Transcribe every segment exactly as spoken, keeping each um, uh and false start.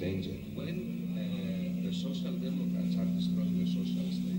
danger when uh, the Social Democrats are destroying the social state.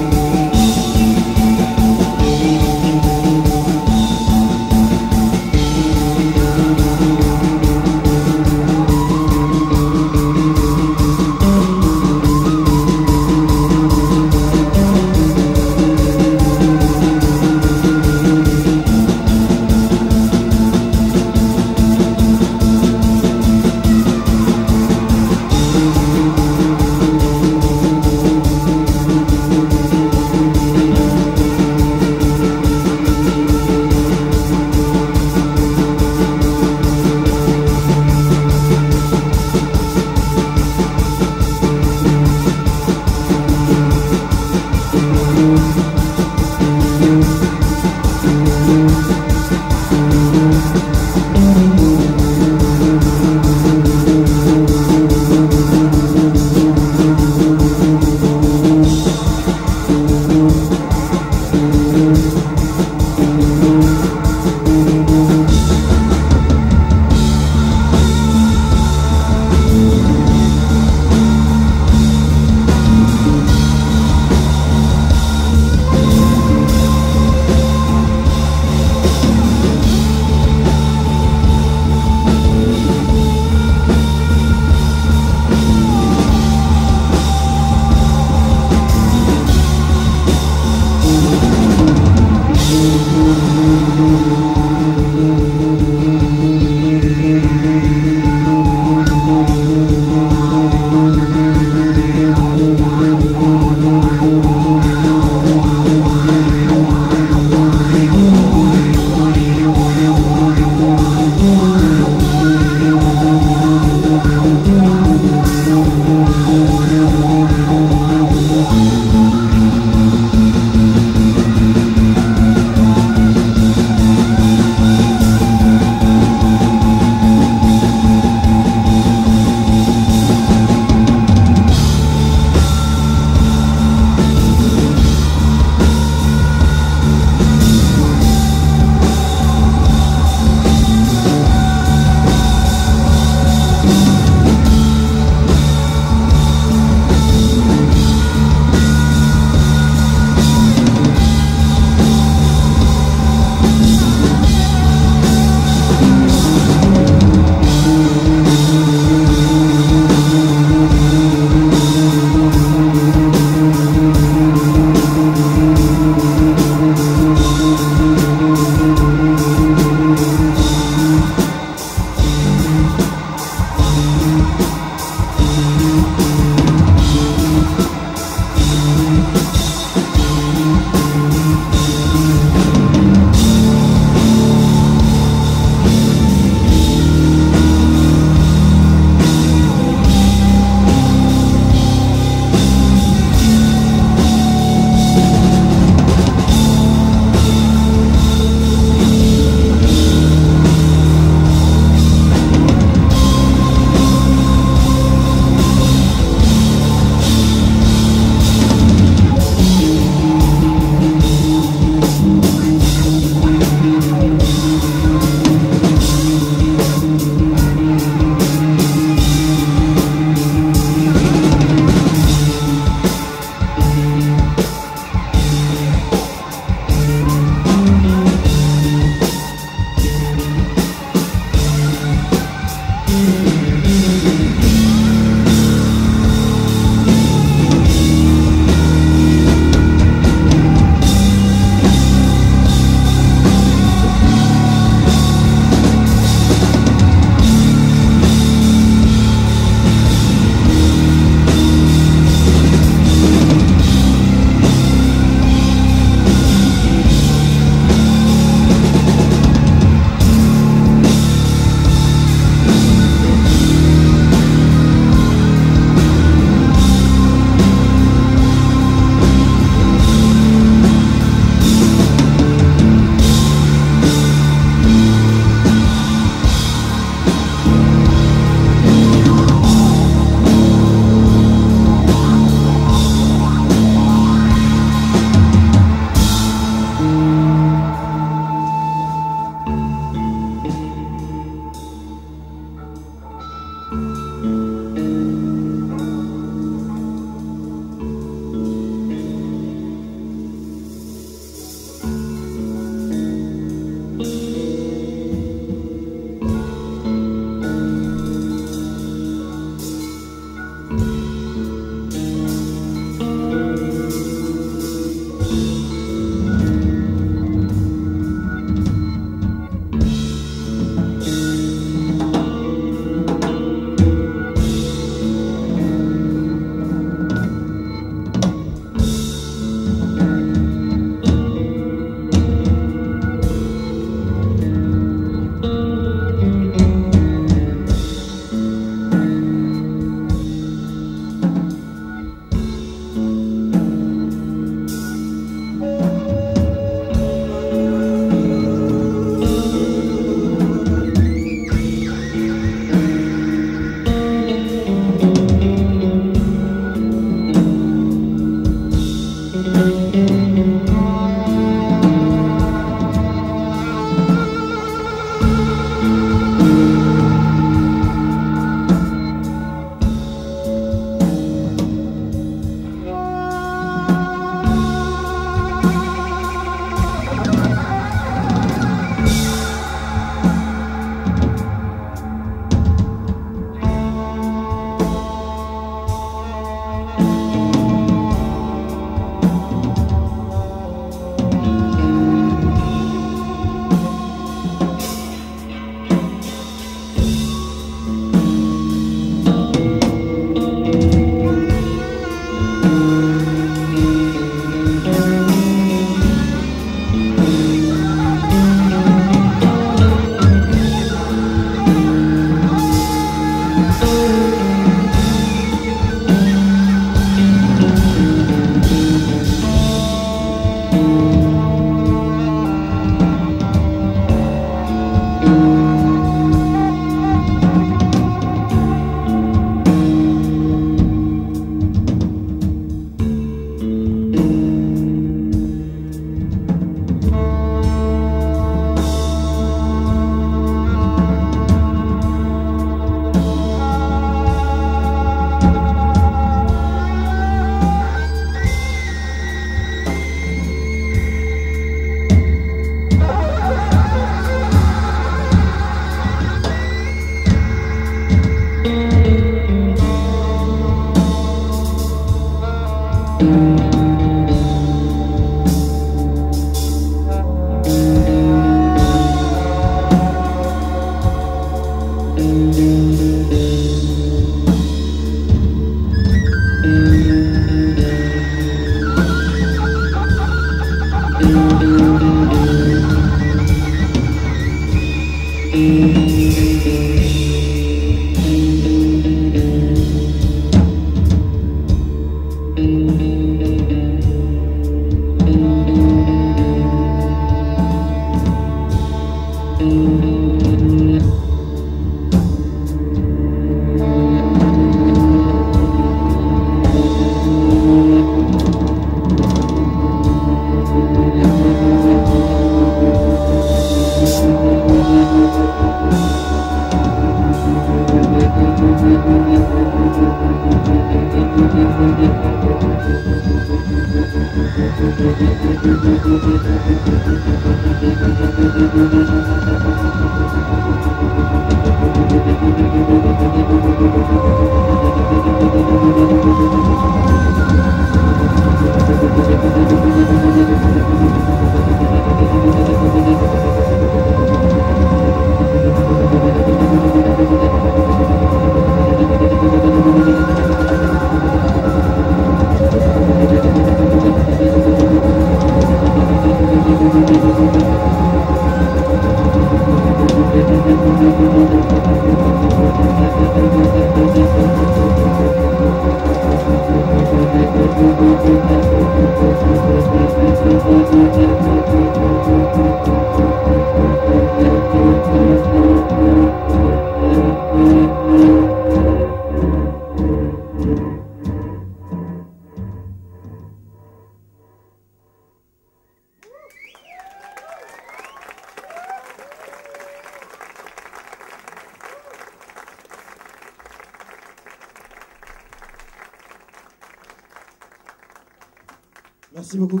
Merci beaucoup.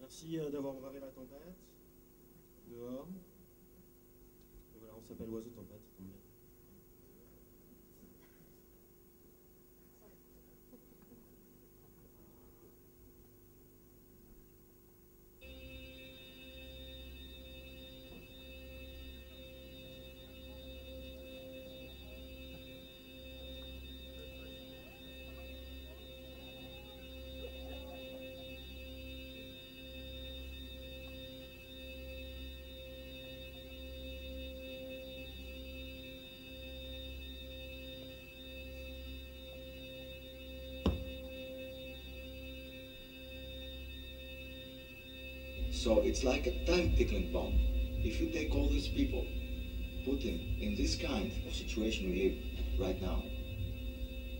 Merci d'avoir bravé la tempête dehors. Et voilà, on s'appelle Oiseaux-Tempête. So it's like a time-tickling bomb. If you take all these people, put them in this kind of situation we live right now,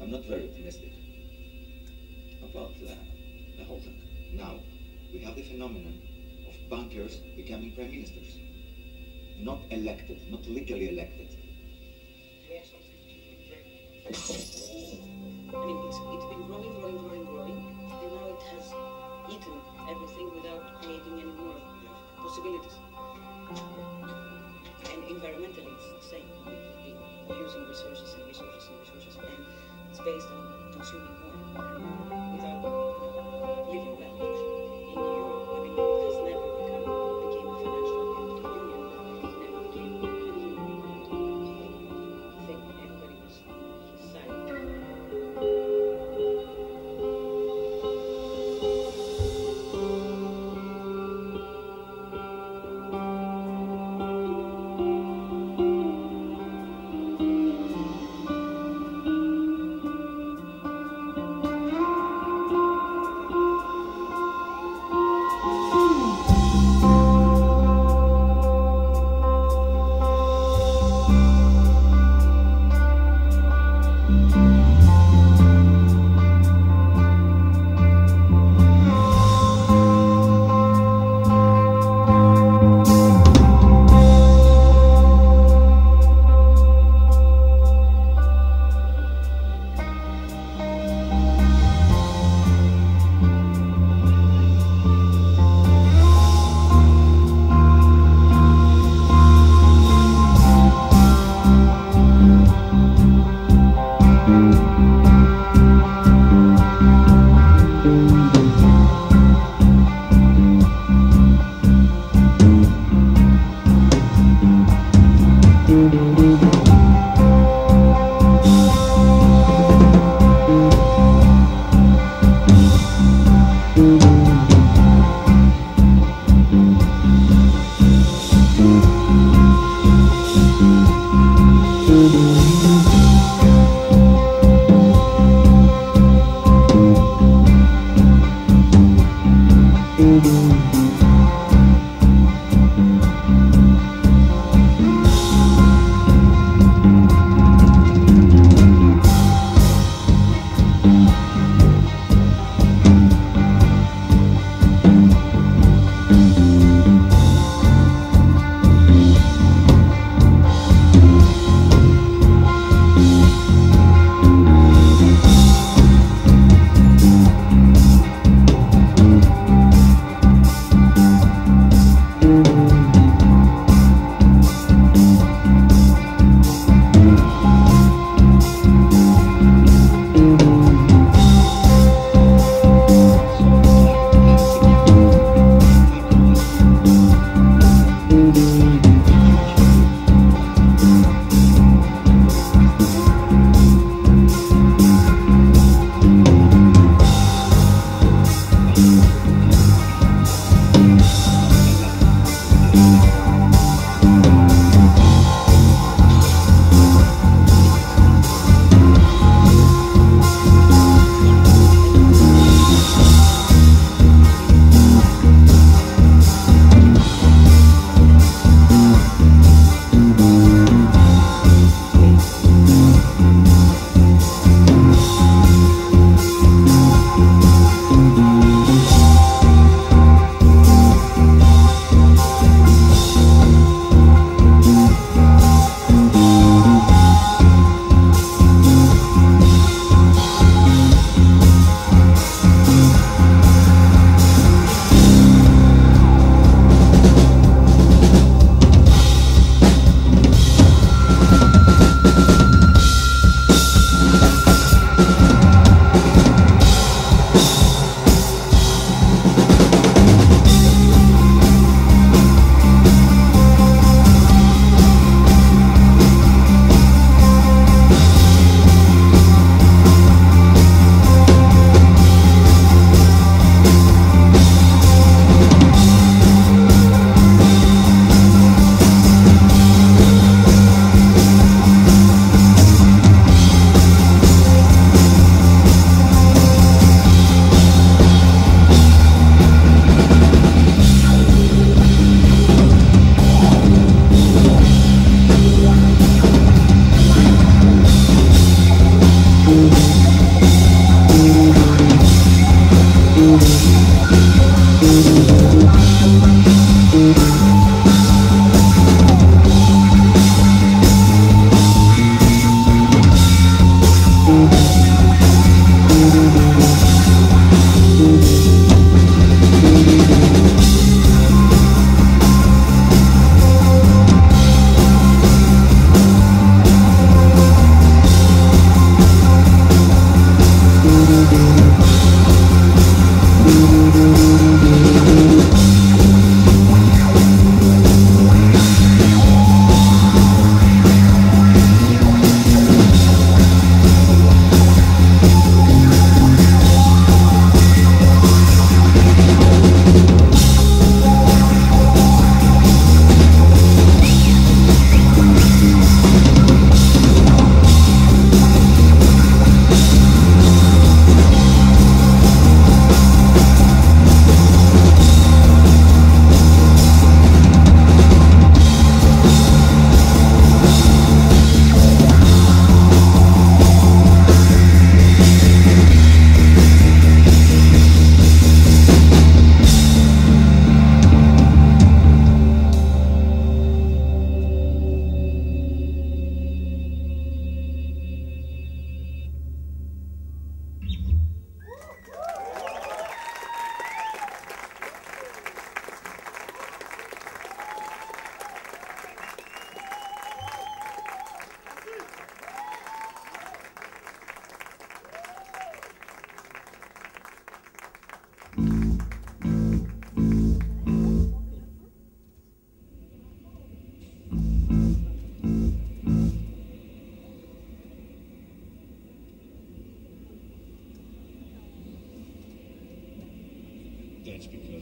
I'm not very optimistic about the, the whole thing. Now, we have the phenomenon of bankers becoming prime ministers. Not elected, not legally elected. I mean, it's, it's been growing, growing, growing, growing, and now it has eaten everything without creating any more possibilities. And environmentally, it's the same. We're using resources and resources and resources, and it's based on consuming more without living well. In Europe, I mean, it has never become, became a financial union. It never became a thing. Everybody was silent.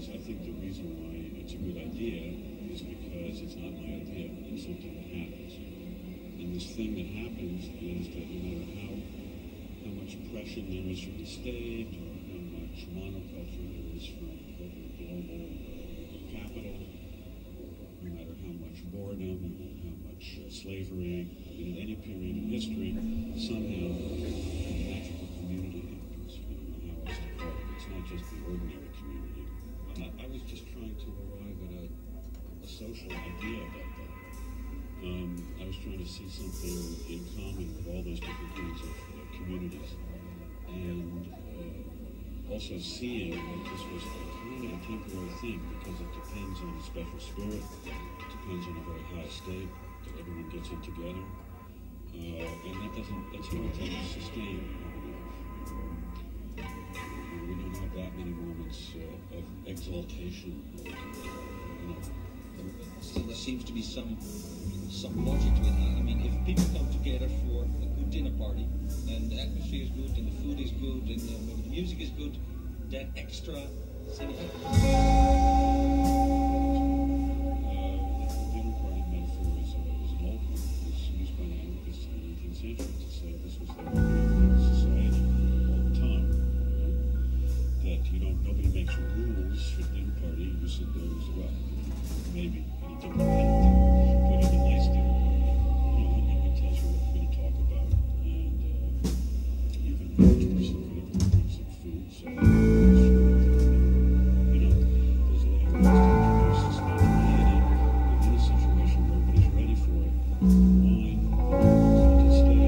is, I think the reason why it's a good idea is because it's not my idea, and something that happens. And this thing that happens is that no matter how, how much pressure there is from the state, or how much monoculture there is from corporate global capital, no matter how much boredom, and how much uh, slavery, in any period of history, somehow the magical community happens. I don't know how else to call it. It's not just the ordinary community. I, I was just trying to arrive at a, a social idea about that. Um, I was trying to see something in common with all those different kinds of uh, communities, and uh, also seeing that this was kind of a temporary thing because it depends on a special spirit, it depends on a very high state that everyone gets it together. Uh, and that doesn't, that's not going to sustain long enough. We don't have that many moments uh, of exaltation. You know. Still, there seems to be some some logic to it. I mean, if people come together for a good dinner party, and the atmosphere is good, and the food is good, and uh, the music is good, that extra thing happens. Maybe any different thing, but in a nice dinner party, you know, and everyone tells you what we're going to talk about, and uh, even each person could have brought some food, so, you know, there's a lot of ways to spontaneity, but in a situation where everybody's ready for it, wine, mental state,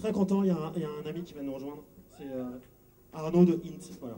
très content, il y, y a un ami qui va nous rejoindre, c'est euh, Arnaud de Ins, voilà.